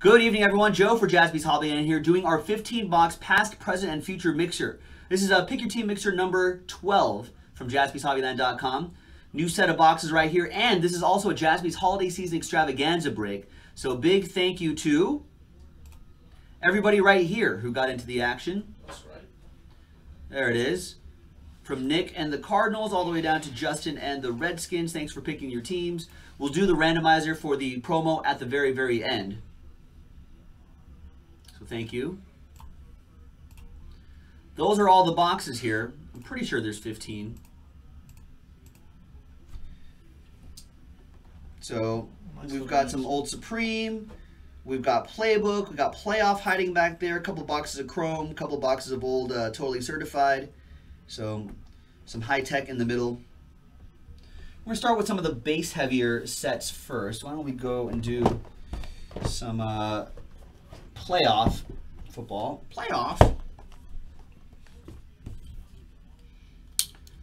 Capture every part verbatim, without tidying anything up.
Good evening, everyone. Joe for Jaspy's Hobbyland here, doing our fifteen box past, present, and future mixer. This is a Pick Your Team mixer number twelve from Jaspys Hobbyland dot com. New set of boxes right here, and this is also a Jaspy's holiday season extravaganza break. So big thank you to everybody right here who got into the action. That's right. There it is. From Nick and the Cardinals all the way down to Justin and the Redskins. Thanks for picking your teams. We'll do the randomizer for the promo at the very, very end. So thank you. Those are all the boxes here. I'm pretty sure there's fifteen. So we've got some Old Supreme. We've got Playbook. We've got Playoff hiding back there. A couple boxes of Chrome. A couple boxes of old uh, Totally Certified. So some high tech in the middle. We're going to start with some of the base heavier sets first. Why don't we go and do some... Uh, Playoff football. Playoff.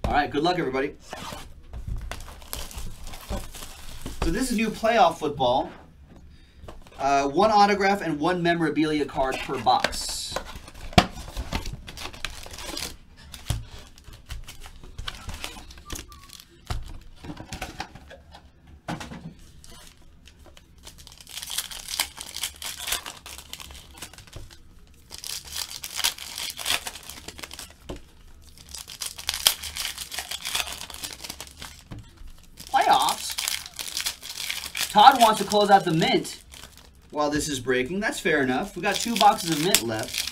All right, good luck, everybody. So this is new playoff football. Uh, one autograph and one memorabilia card per box. Todd wants to close out the mint while this is breaking. That's fair enough. We got two boxes of mint left.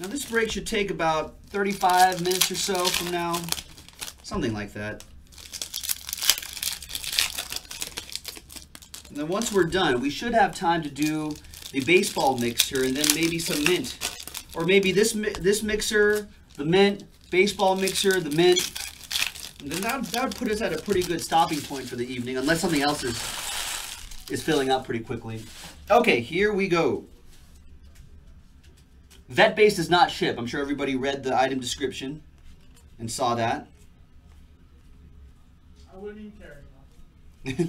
Now this break should take about thirty-five minutes or so from now. Something like that. And then once we're done, we should have time to do the baseball mixer and then maybe some mint. Or maybe this this mixer, the mint, baseball mixer, the mint. And then that, that would put us at a pretty good stopping point for the evening, unless something else is, is filling up pretty quickly. Okay, here we go. Vet Base does not ship. I'm sure everybody read the item description and saw that. I wouldn't even care.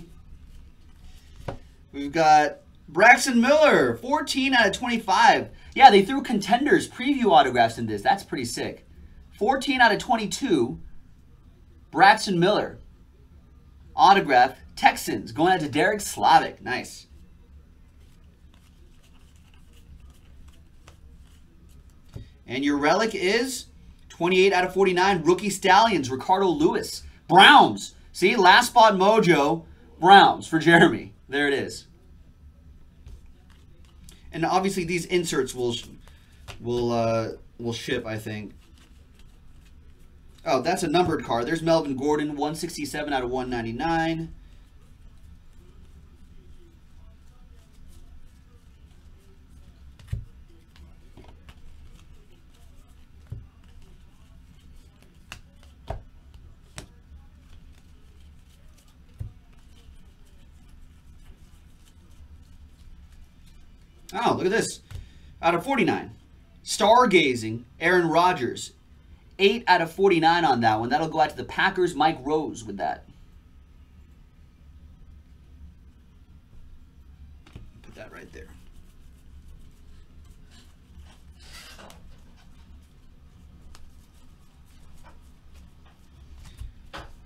We've got Braxton Miller, fourteen out of twenty-five. Yeah, they threw contenders preview autographs in this. That's pretty sick. fourteen out of twenty-two, Braxton Miller. Autograph, Texans, going out to Derek Slavic. Nice. And your relic is twenty-eight out of forty-nine, rookie Stallions, Ricardo Lewis. Browns. See, last spot mojo, Browns for Jeremy. There it is. And obviously these inserts will will uh, will ship, I think. Oh, that's a numbered card. There's Melvin Gordon, one sixty-seven out of one ninety-nine. Oh, look at this. Out of forty-nine. Stargazing, Aaron Rodgers. eight out of forty-nine on that one. That'll go out to the Packers. Mike Rose with that. Put that right there.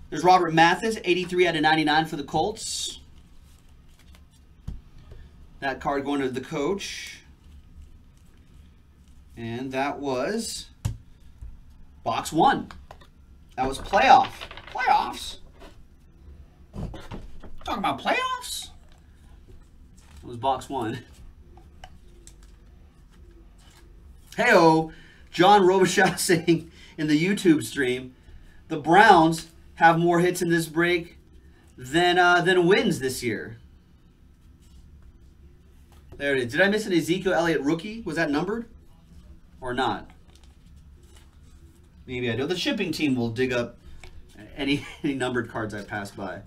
There's Robert Mathis, eighty-three out of ninety-nine for the Colts. That card going to the coach. And that was box one. That was playoff. Playoffs? Talking about playoffs? That was box one. Hey-oh, John Robichaud saying in the YouTube stream, the Browns have more hits in this break than, uh, than wins this year. There it is. Did I miss an Ezekiel Elliott rookie? Was that numbered or not? Maybe I do. The shipping team will dig up any, any numbered cards I pass by.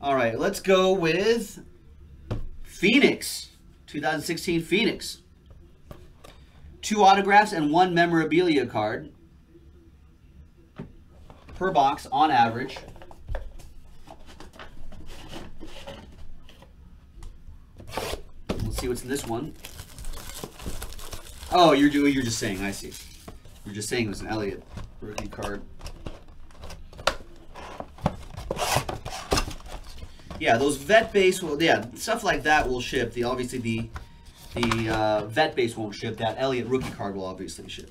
All right, let's go with Phoenix. twenty sixteen Phoenix. Two autographs and one memorabilia card per box on average. Let's see what's in this one. Oh, you're doing, you're just saying, I see. You're just saying it was an Elliott rookie card. Yeah, those vet base will, yeah, stuff like that will ship. The obviously the the uh, vet base won't ship. That Elliott rookie card will obviously ship.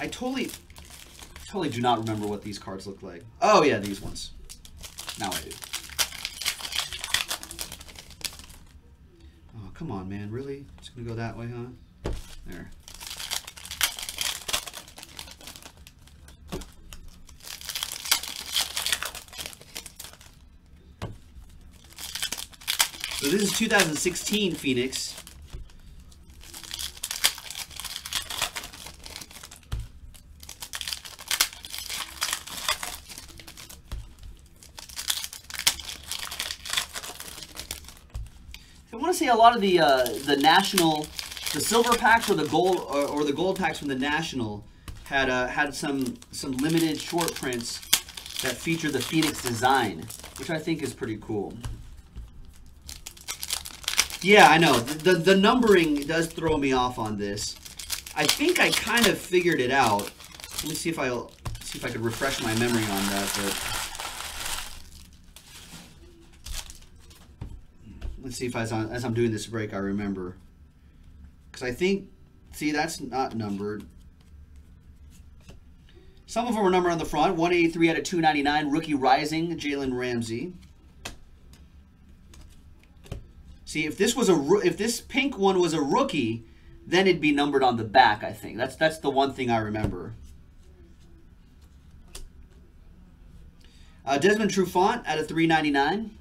I totally, totally do not remember what these cards look like. Oh yeah, these ones. Now I do. Oh come on, man! Really? Just gonna go that way, huh? There. So this is two thousand sixteen Phoenix. I want to say a lot of the uh, the national, the silver packs or the gold or, or the gold packs from the national had uh, had some some limited short prints that feature the Phoenix design, which I think is pretty cool. Yeah, I know. The, the the numbering does throw me off on this. I think I kind of figured it out. Let me see if I'll see if I could refresh my memory on that. But let's see if as I'm, as I'm doing this break I remember. Cuz I think see that's not numbered. Some of them were numbered on the front. one eighty-three out of two ninety-nine rookie rising Jalen Ramsey. See, if this was a if this pink one was a rookie, then it'd be numbered on the back, I think. That's that's the one thing I remember. Uh, Desmond Trufant out of three ninety-nine.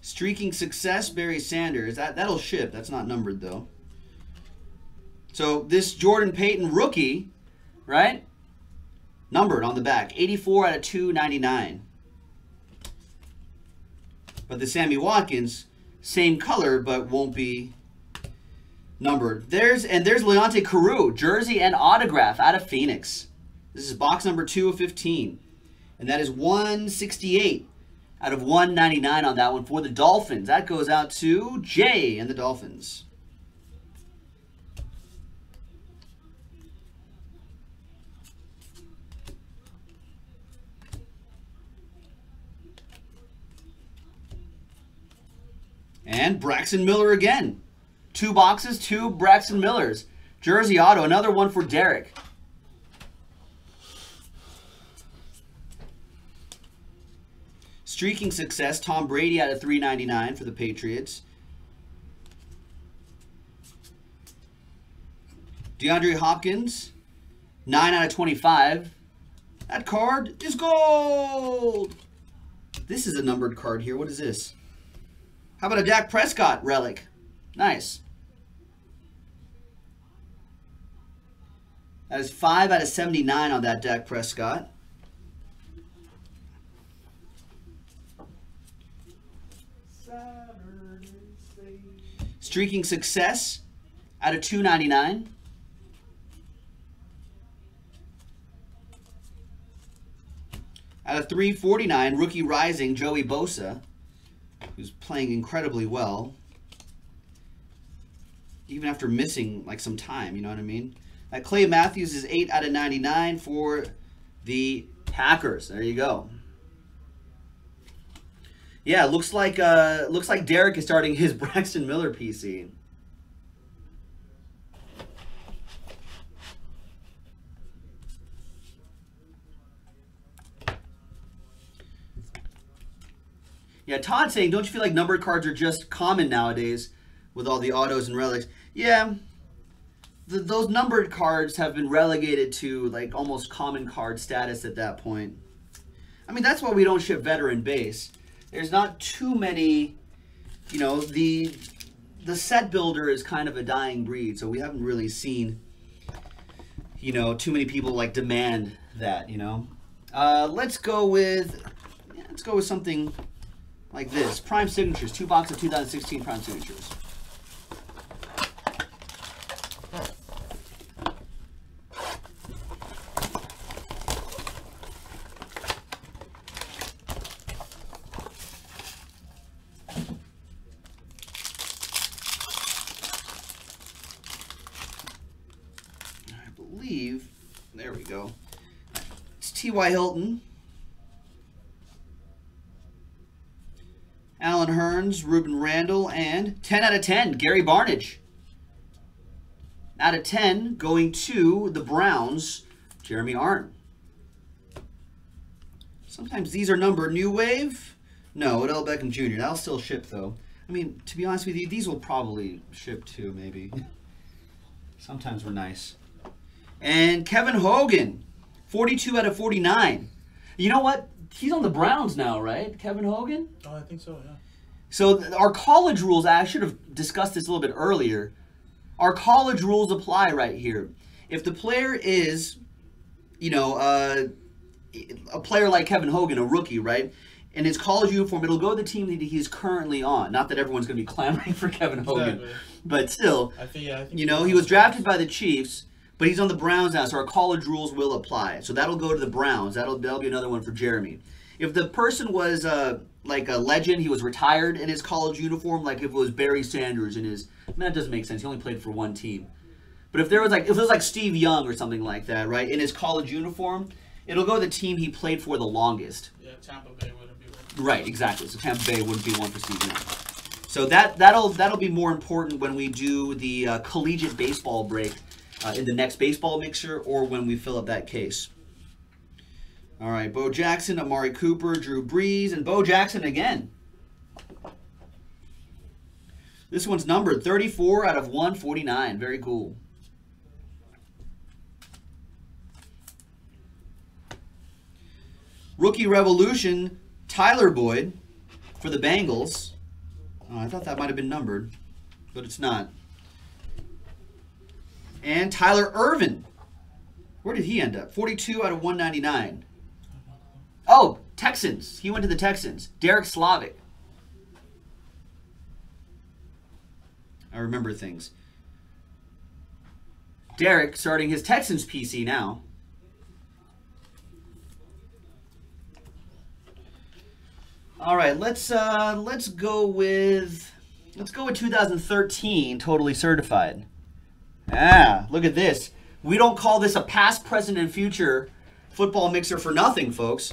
Streaking success, Barry Sanders. That that'll ship. That's not numbered though. So this Jordan Payton rookie. Right? Numbered on the back. eighty-four out of two ninety-nine. But the Sammy Watkins, same color, but won't be numbered. There's and there's Leontay Carew, jersey and autograph out of Phoenix. This is box number two of fifteen. And that is one sixty-eight out of one ninety-nine on that one for the Dolphins. That goes out to Jay and the Dolphins. And Braxton Miller again. Two boxes, two Braxton Millers. Jersey auto, another one for Derek. Streaking success, Tom Brady out of three ninety-nine for the Patriots. DeAndre Hopkins, nine out of twenty-five. That card is gold. This is a numbered card here. What is this? How about a Dak Prescott relic? Nice. That is five out of seventy-nine on that Dak Prescott. Streaking success out of two ninety-nine. Out of three forty-nine, rookie rising Joey Bosa. Who's playing incredibly well, even after missing like some time, you know what I mean? Like Clay Matthews is eight out of ninety-nine for the Packers. There you go. Yeah, looks like uh, looks like Derek is starting his Braxton Miller P C. Yeah, Todd's saying, don't you feel like numbered cards are just common nowadays with all the autos and relics? Yeah, th those numbered cards have been relegated to like almost common card status at that point. I mean, that's why we don't ship veteran base. There's not too many, you know, the the set builder is kind of a dying breed, so we haven't really seen you know, too many people like demand that, you know. Uh, let's go with, yeah, let's go with something like this. Prime Signatures, two box of two thousand sixteen Prime Signatures. There we go. It's T Y Hilton, Alan Hearns, Ruben Randall, and ten out of ten, Gary Barnidge. out of ten, going to the Browns, Jeremy Arnn. Sometimes these are numbered. New Wave? No, Odell Beckham Junior That'll still ship, though. I mean, to be honest with you, these will probably ship, too, maybe. Sometimes we're nice. And Kevin Hogan, forty-two out of forty-nine. You know what? He's on the Browns now, right? Kevin Hogan? Oh, I think so, yeah. So our college rules, I should have discussed this a little bit earlier. Our college rules apply right here. If the player is, you know, uh, a player like Kevin Hogan, a rookie, right? In his college uniform, it'll go to the team that he's currently on. Not that everyone's going to be clamoring for Kevin Hogan. Exactly. But still, I think, yeah, I think you know, he was drafted by the Chiefs. But he's on the Browns now, so our college rules will apply. So that'll go to the Browns. That'll, that'll be another one for Jeremy. If the person was uh, like a legend, he was retired in his college uniform, like if it was Barry Sanders in his... I mean, that doesn't make sense. He only played for one team. But if there was like, if it was like Steve Young or something like that, right, in his college uniform, it'll go to the team he played for the longest. Yeah, Tampa Bay wouldn't be one. Right, exactly. So Tampa Bay wouldn't be one for Steve Young. So that, that'll, that'll be more important when we do the uh, collegiate baseball break. Uh, in the next baseball mixer or when we fill up that case. All right, Bo Jackson, Amari Cooper, Drew Brees, and Bo Jackson again. This one's numbered thirty-four out of one forty-nine. Very cool. Rookie Revolution, Tyler Boyd for the Bengals. Oh, I thought that might have been numbered, but it's not. And Tyler Ervin. Where did he end up? forty-two out of one ninety-nine. Oh, Texans. He went to the Texans. Derek Slavic. I remember things. Derek starting his Texans P C now. All right, let's uh, let's go with let's go with two thousand thirteen Totally Certified. Ah, look at this. We don't call this a past, present, and future football mixer for nothing, folks.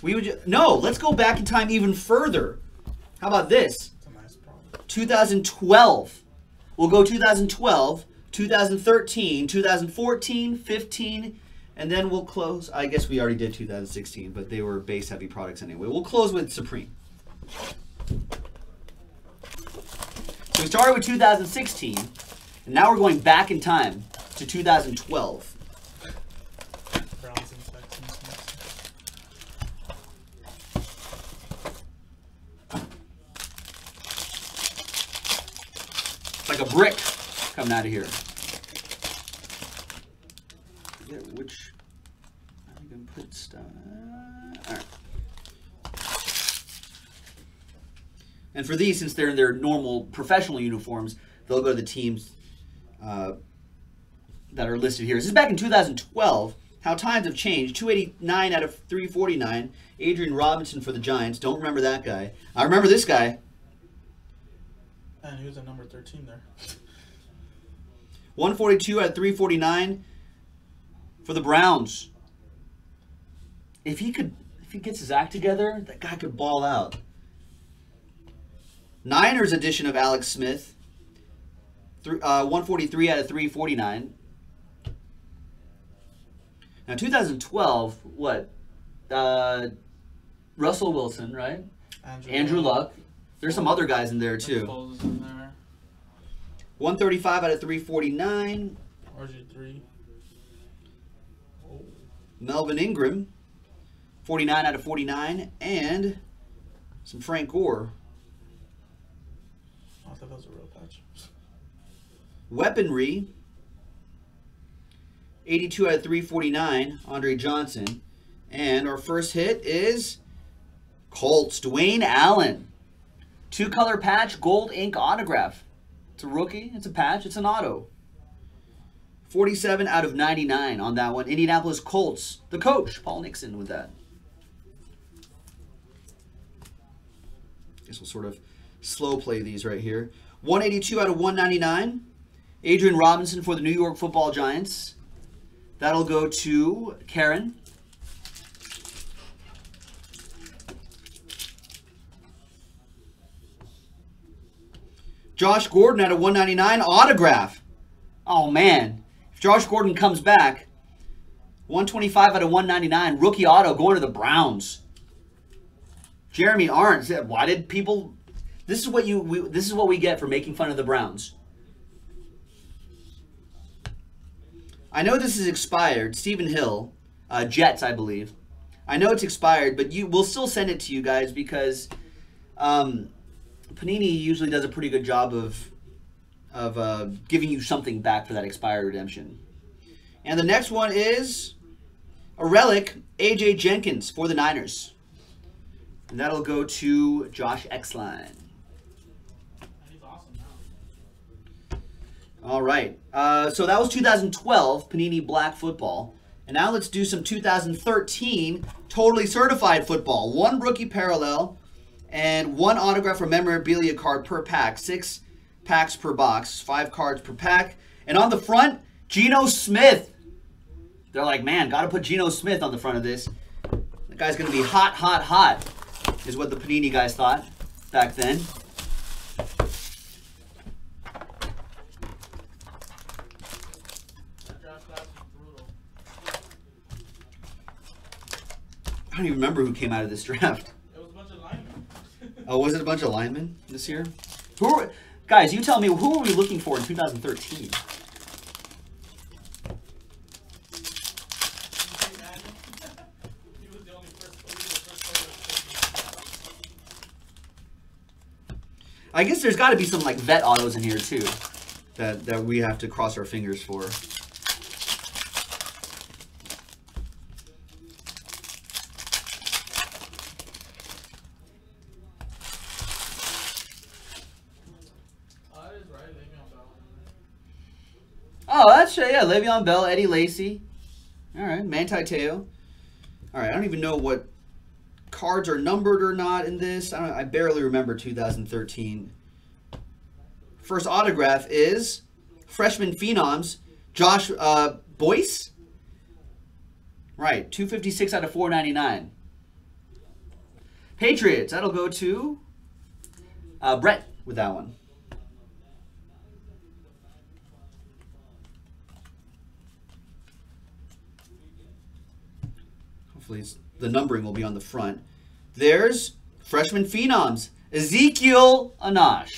We would just, no, let's go back in time even further. How about this? That's a nice problem. two thousand twelve. We'll go two thousand twelve, two thousand thirteen, two thousand fourteen, fifteen, and then we'll close. I guess we already did two thousand sixteen, but they were base-heavy products anyway. We'll close with Supreme. So we started with two thousand sixteen. And now we're going back in time to two thousand twelve. It's like a brick coming out of here. I forget which I'm going to put stuff. All right. And for these, since they're in their normal professional uniforms, they'll go to the teams Uh, that are listed here. This is back in two thousand twelve. How times have changed. two eighty-nine out of three forty-nine. Adrian Robinson for the Giants. Don't remember that guy. I remember this guy. And he was at number thirteen there. one forty-two out of three forty-nine for the Browns. If he could, if he gets his act together, that guy could ball out. Niners edition of Alex Smith. Uh, one forty-three out of three forty-nine. Now, two thousand twelve, what? Uh, Russell Wilson, right? Andrew, Andrew Luck. There's some other guys in there, too. In there. one thirty-five out of three forty-nine. R G three. Oh. Melvin Ingram, forty-nine out of forty-nine. And some Frank Gore. I thought that was a real patch. Weaponry, eighty-two out of three forty-nine, Andre Johnson. And our first hit is Colts, Dwayne Allen. Two-color patch, gold ink autograph. It's a rookie, it's a patch, it's an auto. forty-seven out of ninety-nine on that one. Indianapolis Colts, the coach, Paul Nixon, with that. Guess we'll sort of slow play these right here. one eighty-two out of one ninety-nine. Adrian Robinson for the New York Football Giants. That'll go to Karen. Josh Gordon at a one ninety-nine autograph. Oh, man. If Josh Gordon comes back, one twenty-five out of one ninety-nine. Rookie auto going to the Browns. Jeremy Arntz. Why did people... This is what you. We, this is what we get for making fun of the Browns. I know this is expired. Stephen Hill. Uh, Jets, I believe. I know it's expired, but you we'll still send it to you guys because... Um, Panini usually does a pretty good job of of uh, giving you something back for that expired redemption. And the next one is a relic, A J Jenkins for the Niners. And that'll go to Josh Oxline. All right. Uh, so that was two thousand twelve Panini Black Football. And now let's do some two thousand thirteen Totally Certified Football. One rookie parallel. And one autograph or memorabilia card per pack. Six packs per box. Five cards per pack. And on the front, Geno Smith. They're like, man, got to put Geno Smith on the front of this. That guy's going to be hot, hot, hot, is what the Panini guys thought back then. I don't even remember who came out of this draft. Oh, was it a bunch of linemen this year? Who are we, guys, you tell me, who are we looking for in two thousand thirteen? I guess there's got to be some, like, vet autos in here, too, that, that we have to cross our fingers for. Oh, that's, yeah, Le'Veon Bell, Eddie Lacy. All right, Manti Te'o. All right, I don't even know what cards are numbered or not in this. I, don't, I barely remember two thousand thirteen. First autograph is freshman phenoms, Josh uh, Boyce. Right, two fifty-six out of four ninety-nine. Patriots, that'll go to uh, Brett with that one. The numbering will be on the front. There's freshman phenoms, Ezekiel Ansah.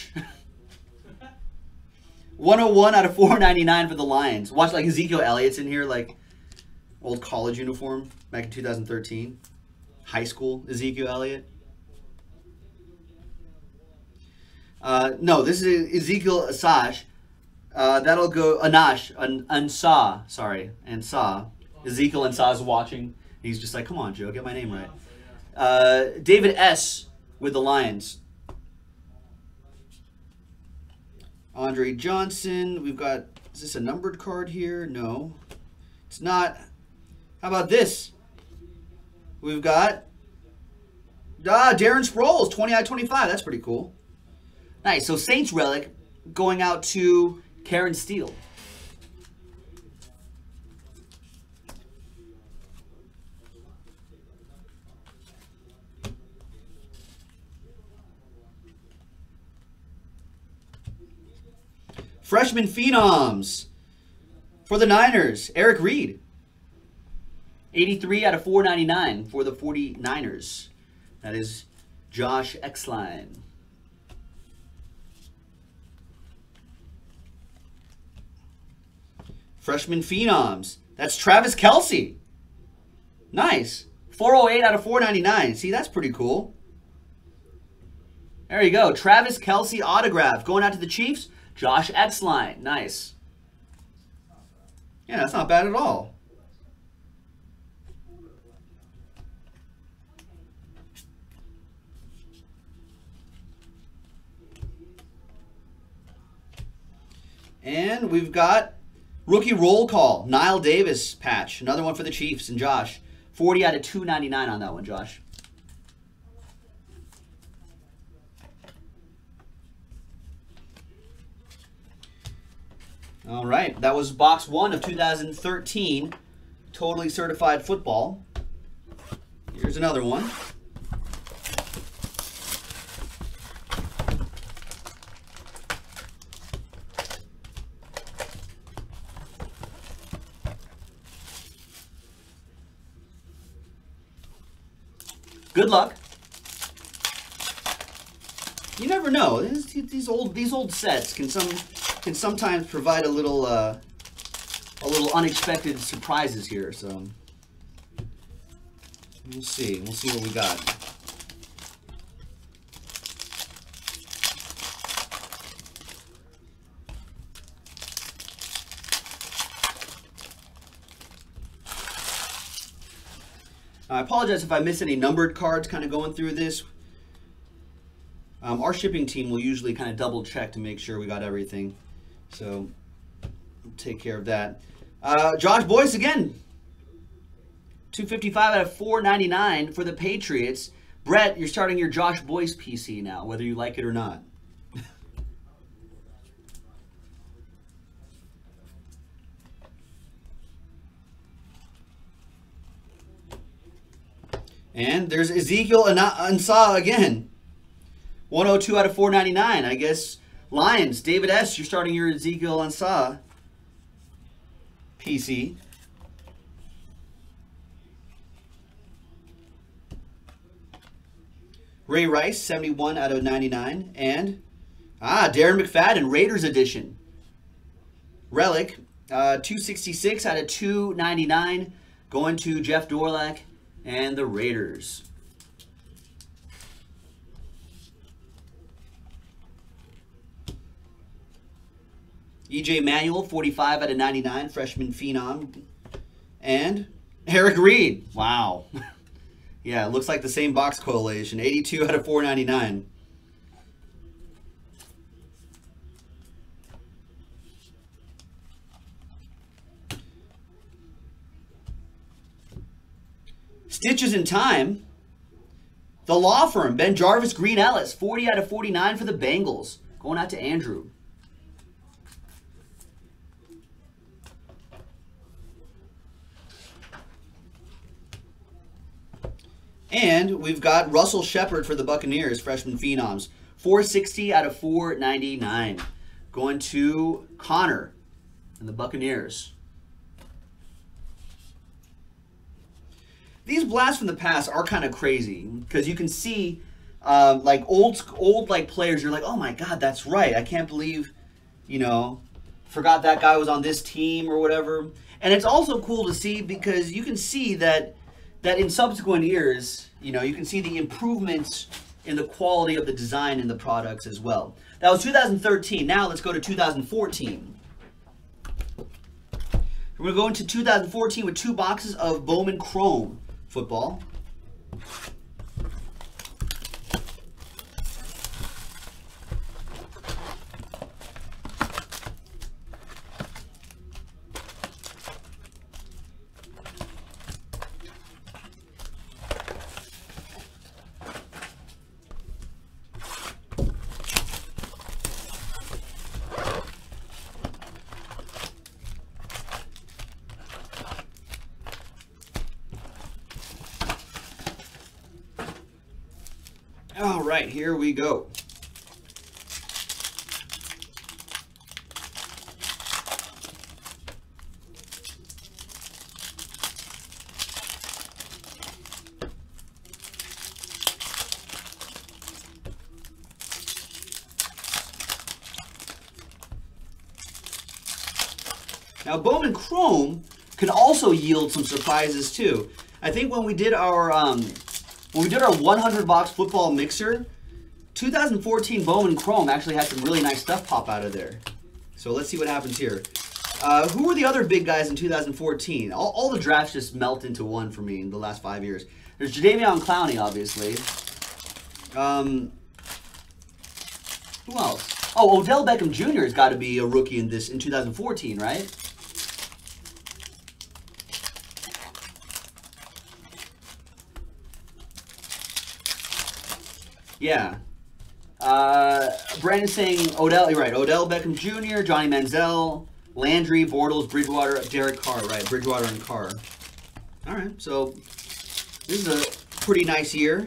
one oh one out of four ninety-nine for the Lions. Watch, like, Ezekiel Elliott's in here, like, old college uniform back in two thousand thirteen. High school Ezekiel Elliott. Uh, no, this is Ezekiel Ansah. Uh, that'll go Anash, an, Ansah, sorry, Ansah. Ezekiel Ansah is watching. He's just like, come on, Joe, get my name right. Uh, David S. with the Lions. Andre Johnson. We've got, is this a numbered card here? No, it's not. How about this? We've got ah, Darren Sproles, twenty out of twenty-five. That's pretty cool. Nice. So Saints relic going out to Karen Steele. Freshman phenoms for the Niners, Eric Reed. eighty-three out of four ninety-nine for the 49ers. That is Josh Oxline. Freshman phenoms. That's Travis Kelce. Nice. four oh eight out of four ninety-nine. See, that's pretty cool. There you go. Travis Kelce autograph going out to the Chiefs. Josh Oxline, nice. Yeah, that's not bad at all. And we've got rookie roll call, Nile Davis patch. Another one for the Chiefs and Josh. forty out of two ninety-nine on that one, Josh. All right, that was box one of two thousand thirteen, Totally Certified Football. Here's another one. Good luck. You never know. These, these old these old sets can some can sometimes provide a little uh, a little unexpected surprises here. So we'll see. We'll see what we got. I apologize if I miss any numbered cards kind of going through this. Um, our shipping team will usually kind of double check to make sure we got everything. So we'll take care of that. Uh, Josh Boyce again. two fifty-five out of four ninety-nine for the Patriots. Brett, you're starting your Josh Boyce P C now, whether you like it or not. And there's Ezekiel Ansah again. one oh two out of four ninety-nine. I guess Lions, David S., you're starting your Ezekiel Ansah P C. Ray Rice, seventy-one out of ninety-nine. And, ah, Darren McFadden, Raiders edition. Relic, uh, two sixty-six out of two ninety-nine. Going to Jeff Dorlach and the Raiders. E J Manuel, forty-five out of ninety-nine, freshman phenom. And Eric Reed. Wow. Yeah, it looks like the same box collation. eighty-two out of four ninety-nine. Stitches in time. The law firm, Ben Jarvis Green Ellis, forty out of forty-nine for the Bengals. Going out to Andrew. And we've got Russell Shepard for the Buccaneers, freshman phenoms. four sixty out of four ninety-nine. Going to Connor and the Buccaneers. These blasts from the past are kind of crazy because you can see uh, like old old like players. You're like, oh my God, that's right. I can't believe, you know, forgot that guy was on this team or whatever. And it's also cool to see because you can see that that in subsequent years, you know, you can see the improvements in the quality of the design and the products as well. That was two thousand thirteen. Now let's go to two thousand fourteen. We're going to go into two thousand fourteen with two boxes of Bowman Chrome football. All right, here we go. Now, Bowman Chrome can also yield some surprises too. I think when we did our um, When we did our one hundred box football mixer, two thousand fourteen Bowman Chrome actually had some really nice stuff pop out of there. So let's see what happens here. Uh, who were the other big guys in two thousand fourteen? All, all the drafts just melt into one for me in the last five years. There's Jadeveon Clowney, obviously. Um, who else? Oh, Odell Beckham Junior has got to be a rookie in this in two thousand fourteen, right? Yeah. Uh, Brandon saying Odell, you're right. Odell Beckham Junior, Johnny Manziel, Landry, Bortles, Bridgewater, Derek Carr, right? Bridgewater and Carr. All right, so this is a pretty nice year.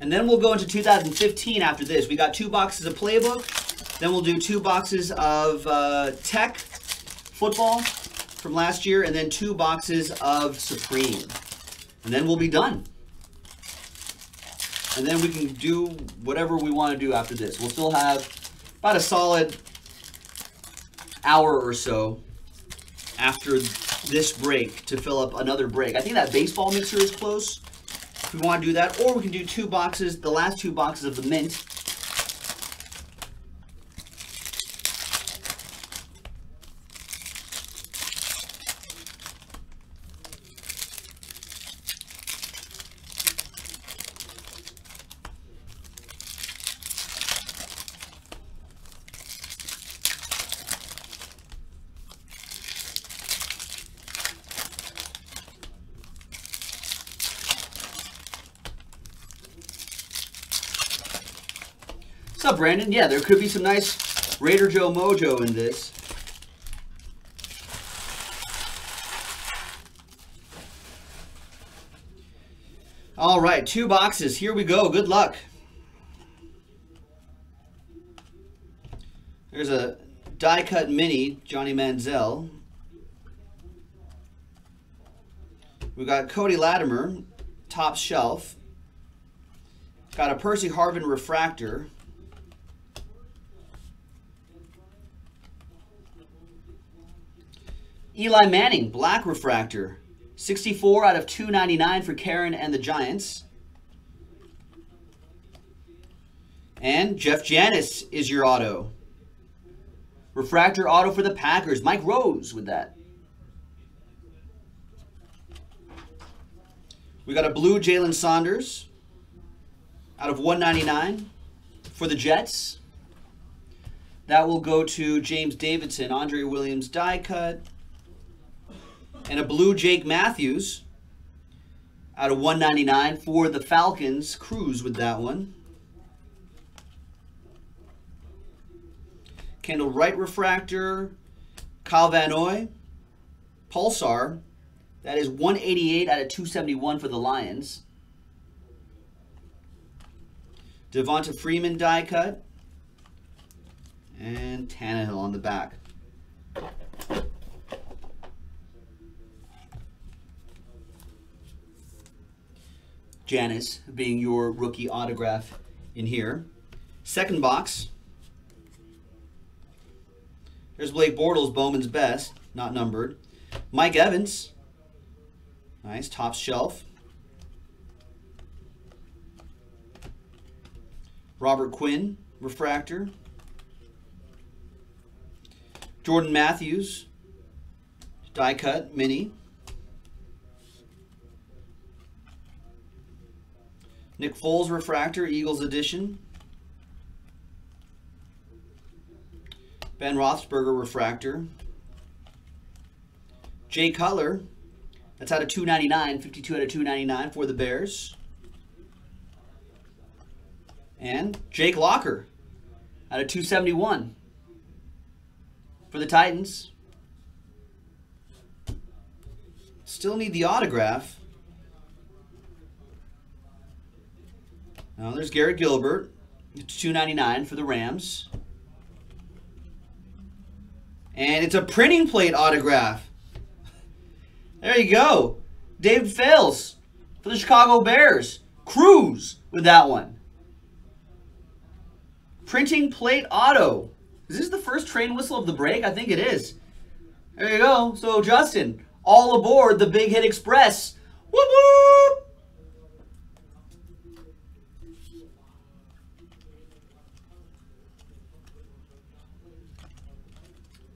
And then we'll go into two thousand fifteen after this. We got two boxes of playbook. Then we'll do two boxes of uh, tech football from last year. And then two boxes of Supreme. And then we'll be done. And then we can do whatever we want to do after this. We'll still have about a solid hour or so after this break to fill up another break. I think that baseball mixer is close. We want to do that, or we can do two boxes, the last two boxes of the mint. What's up, Brandon? Yeah, there could be some nice Raider Joe mojo in this. All right, two boxes. Here we go. Good luck. There's a die-cut mini, Johnny Manziel. We've got Cody Latimer, top shelf. Got a Percy Harvin refractor. Eli Manning, black refractor, sixty-four out of two ninety-nine for Karen and the Giants. And Jeff Janis is your auto. Refractor auto for the Packers. Mike Rose with that. We got a blue Jalen Saunders out of one ninety-nine for the Jets. That will go to James Davidson, Andre Williams die cut. And a blue Jake Matthews out of one ninety-nine for the Falcons. Cruz with that one. Kendall Wright refractor. Kyle Van Noy. Pulsar. That is one eighty-eight out of two seventy-one for the Lions. Devonta Freeman die cut. And Tannehill on the back. Janis being your rookie autograph in here. Second box. There's Blake Bortles, Bowman's best, not numbered. Mike Evans. Nice, top shelf. Robert Quinn, refractor. Jordan Matthews, die cut, mini. Nick Foles refractor, Eagles edition. Ben Roethlisberger refractor. Jay Cutler, that's out of two ninety-nine, fifty-two out of two ninety-nine for the Bears. And Jake Locker, out of two seventy-one for the Titans. Still need the autograph. Now there's Garrett Gilbert, two ninety-nine for the Rams. And it's a printing plate autograph. There you go. David Fales for the Chicago Bears. Cruz with that one. Printing plate auto. Is this the first train whistle of the break? I think it is. There you go. So, Justin, all aboard the Big Hit Express. Whoop, whoop.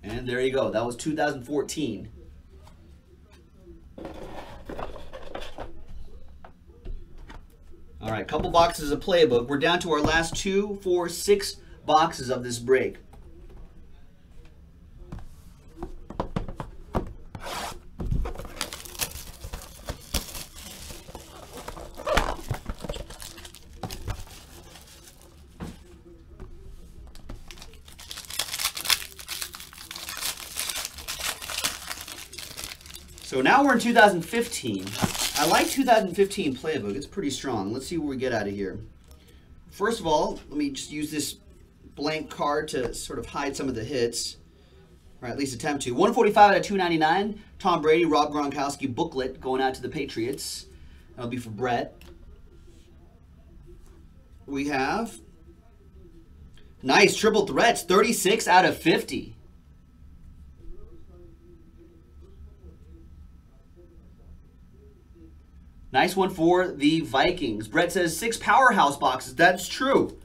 And there you go. That was two thousand fourteen. All right, couple boxes of playbook. We're down to our last two, four, six boxes of this break. So now we're in two thousand fifteen. I like two thousand fifteen playbook. It's pretty strong. Let's see what we get out of here. First of all, let me just use this blank card to sort of hide some of the hits, or at least attempt to. one forty-five out of two ninety-nine. Tom Brady, Rob Gronkowski booklet going out to the Patriots. That'll be for Brett. We have nice triple threats. thirty-six out of fifty. Nice one for the Vikings. Brett says six powerhouse boxes. That's true.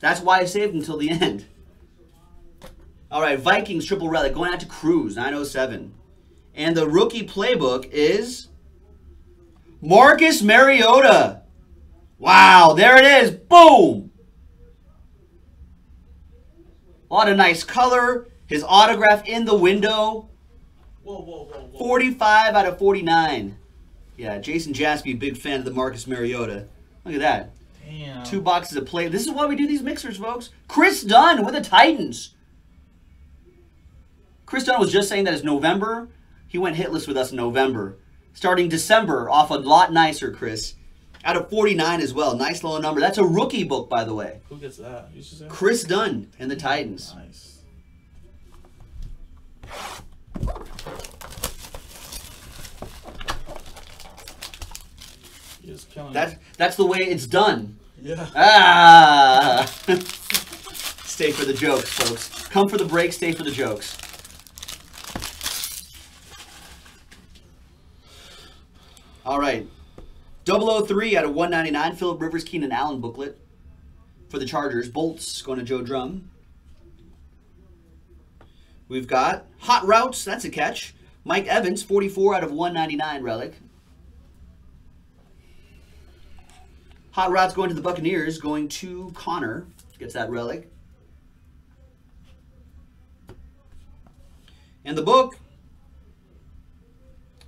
That's why I saved them until the end. All right, Vikings triple relic going out to Cruz, nine oh seven. And the rookie playbook is Marcus Mariota. Wow, there it is. Boom. A lot of nice color. His autograph in the window. Whoa, whoa, whoa, whoa. forty-five out of forty-nine. Yeah, Jason Jaspy, big fan of the Marcus Mariota. Look at that. Damn. Two boxes of play. This is why we do these mixers, folks. Chris Dunn with the Titans. Chris Dunn was just saying that it's November. He went hitless with us in November. Starting December off a lot nicer, Chris. Out of forty-nine as well. Nice low number. That's a rookie book, by the way. Who gets that? You should say Chris Dunn and the Titans. Nice. That's, that's the way it's done. Yeah. Ah. Stay for the jokes, folks. Come for the break, stay for the jokes. All right. double oh three out of one ninety-nine. Philip Rivers, Keenan Allen booklet for the Chargers. Bolts going to Joe Drum. We've got Hot Routes. That's a catch. Mike Evans, forty-four out of one ninety-nine relic. Hot Routes going to the Buccaneers, going to Connor. Gets that relic. And the book,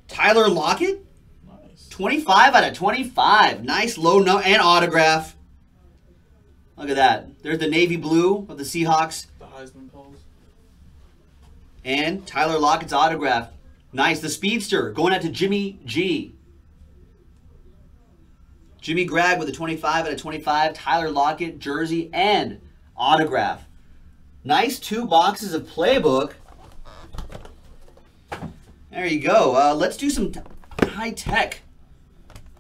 Tyler Lockett. Nice. twenty-five out of twenty-five. Nice low number and autograph. Look at that. There's the navy blue of the Seahawks. The Heisman polls. And Tyler Lockett's autograph. Nice. The speedster going out to Jimmy G. Jimmy Gragg with a twenty-five out of twenty-five, Tyler Lockett, jersey, and autograph. Nice two boxes of playbook. There you go. Uh, let's do some high tech.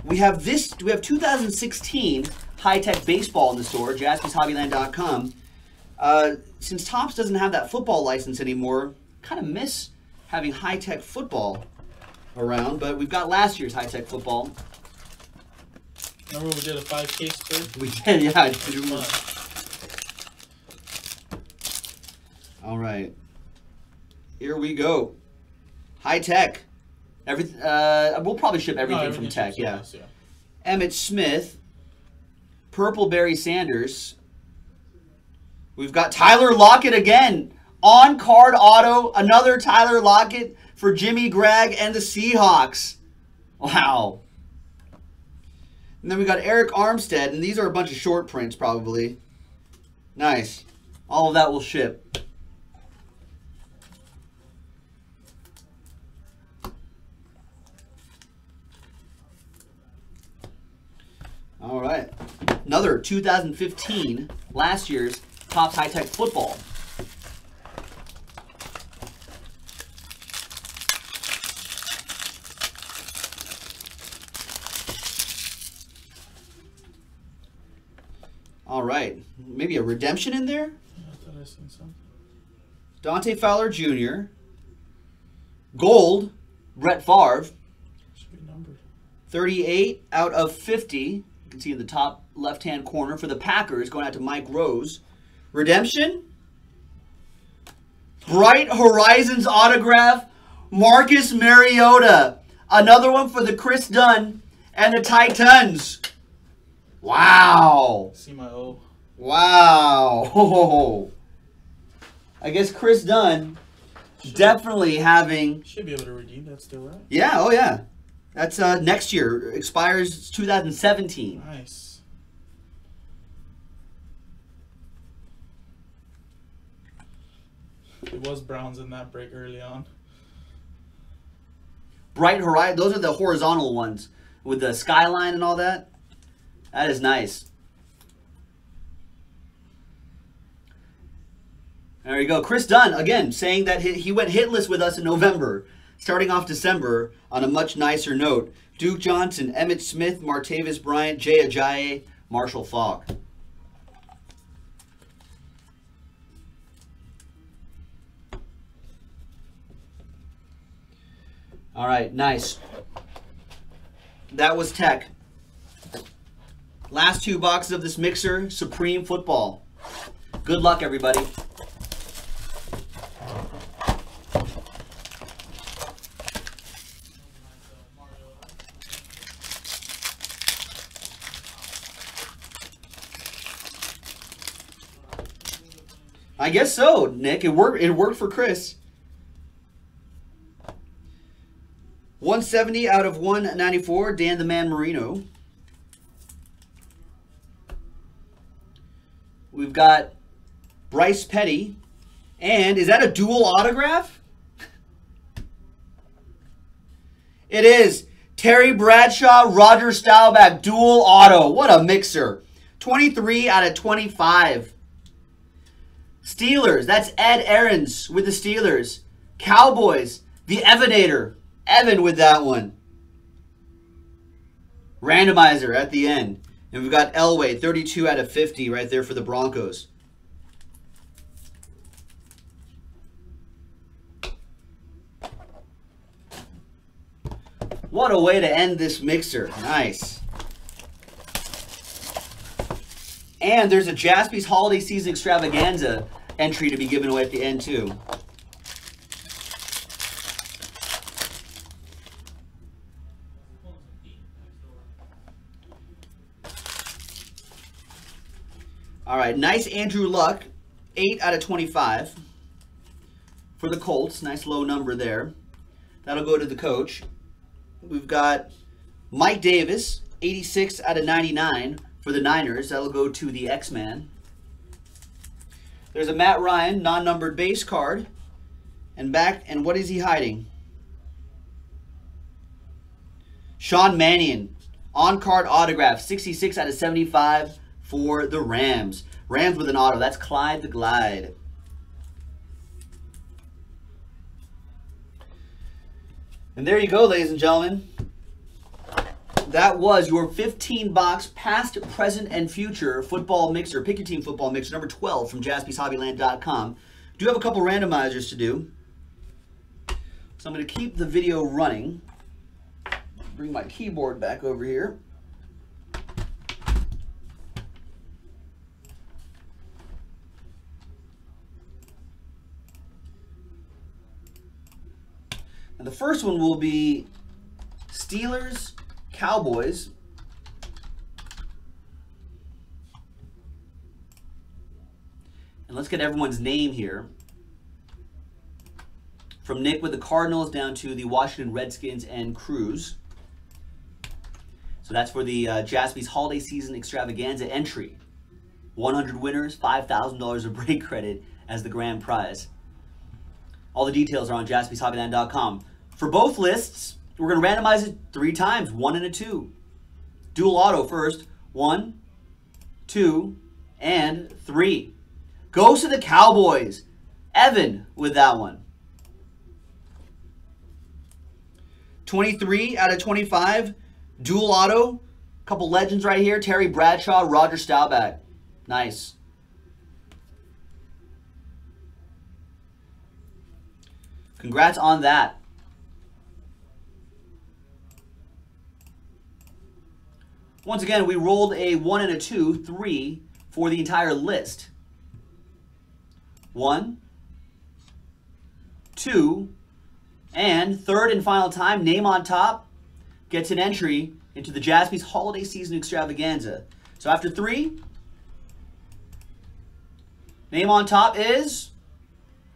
We have this. We have two thousand sixteen high tech baseball in the store, Jaspys Hobbyland dot com. Uh, since Topps doesn't have that football license anymore, kind of miss having high tech football around, but we've got last year's high tech football. Remember we did a five K spin? We did, yeah. I did one. All right. Here we go. High tech. Every, uh, we'll probably ship everything, no, everything from tech, yeah. Us, yeah. Emmett Smith. Purple Barry Sanders. We've got Tyler Lockett again. On card auto. Another Tyler Lockett for Jimmy Gragg and the Seahawks. Wow. And then we got Eric Armstead, and these are a bunch of short prints, probably. Nice. All of that will ship. All right. Another two thousand fifteen, last year's Topps High Tech Football. All right, maybe a redemption in there. Yeah, I thought I seen something. Dante Fowler Junior Gold, Brett Favre. thirty-eight out of fifty. You can see in the top left-hand corner for the Packers, going out to Mike Rose. Redemption. Bright Horizons autograph, Marcus Mariota. Another one for the Chris Dunn and the Titans. Wow. See my O. Wow. Oh. I guess Chris Dunn should definitely having... Should be able to redeem that still, right? Yeah, oh yeah. That's uh, next year. Expires two thousand seventeen. Nice. It was Browns in that break early on. Bright Horizon. Those are the horizontal ones with the skyline and all that. That is nice. There you go. Chris Dunn, again, saying that he went hitless with us in November, starting off December on a much nicer note. Duke Johnson, Emmitt Smith, Martavis Bryant, Jay Ajayi, Marshall Faulk. All right, nice. That was Tech. Last two boxes of this mixer, Supreme Football. Good luck, everybody. I guess so, Nick. It worked. It worked for Chris. one seventy out of one ninety-four, Dan the Man Marino. We've got Bryce Petty. And is that a dual autograph? It is. Terry Bradshaw, Roger Staubach, dual auto. What a mixer. twenty-three out of twenty-five. Steelers. That's Ed Ahrens with the Steelers. Cowboys. The Evanator. Evan with that one. Randomizer at the end. And we've got Elway, thirty-two out of fifty right there for the Broncos. What a way to end this mixer. Nice. And there's a Jaspy's Holiday Season Extravaganza entry to be given away at the end, too. All right, nice Andrew Luck, eight out of twenty-five for the Colts. Nice low number there. That'll go to the coach. We've got Mike Davis, eighty-six out of ninety-nine for the Niners. That'll go to the X-Man. There's a Matt Ryan non-numbered base card, and back. And what is he hiding? Sean Mannion, on-card autograph, sixty-six out of seventy-five. For the Rams. Rams with an auto. That's Clyde the Glide. And there you go, ladies and gentlemen. That was your fifteen box past, present, and future football mixer. Pick your team football mixer. Number twelve from Jaspys Hobbyland dot com. Do have a couple randomizers to do. So I'm going to keep the video running. Bring my keyboard back over here. And the first one will be Steelers, Cowboys. And let's get everyone's name here. From Nick with the Cardinals down to the Washington Redskins and Cruz. So that's for the uh, Jaspy's Holiday Season Extravaganza entry. one hundred winners, five thousand dollars of break credit as the grand prize. All the details are on Jaspys Hobbyland dot com. For both lists, we're going to randomize it three times, one and a two. Dual auto first, one, two, and three. Goes to the Cowboys. Evan with that one. twenty-three out of twenty-five, dual auto. Couple legends right here, Terry Bradshaw, Roger Staubach. Nice. Congrats on that. Once again, we rolled a one and a two, three for the entire list. One, two, and third and final time, name on top gets an entry into the Jaspy's Holiday Season Extravaganza. So after three, name on top is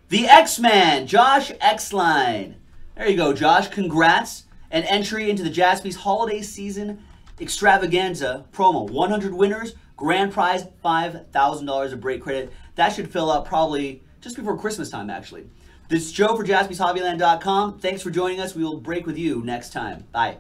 the X-Man, Josh Oxline. There you go, Josh. Congrats. An entry into the Jaspy's Holiday Season Extravaganza promo. one hundred winners, grand prize, five thousand dollars of break credit. That should fill up probably just before Christmas time, actually. This is Joe for Jaspys Hobbyland dot com. Thanks for joining us. We will break with you next time. Bye.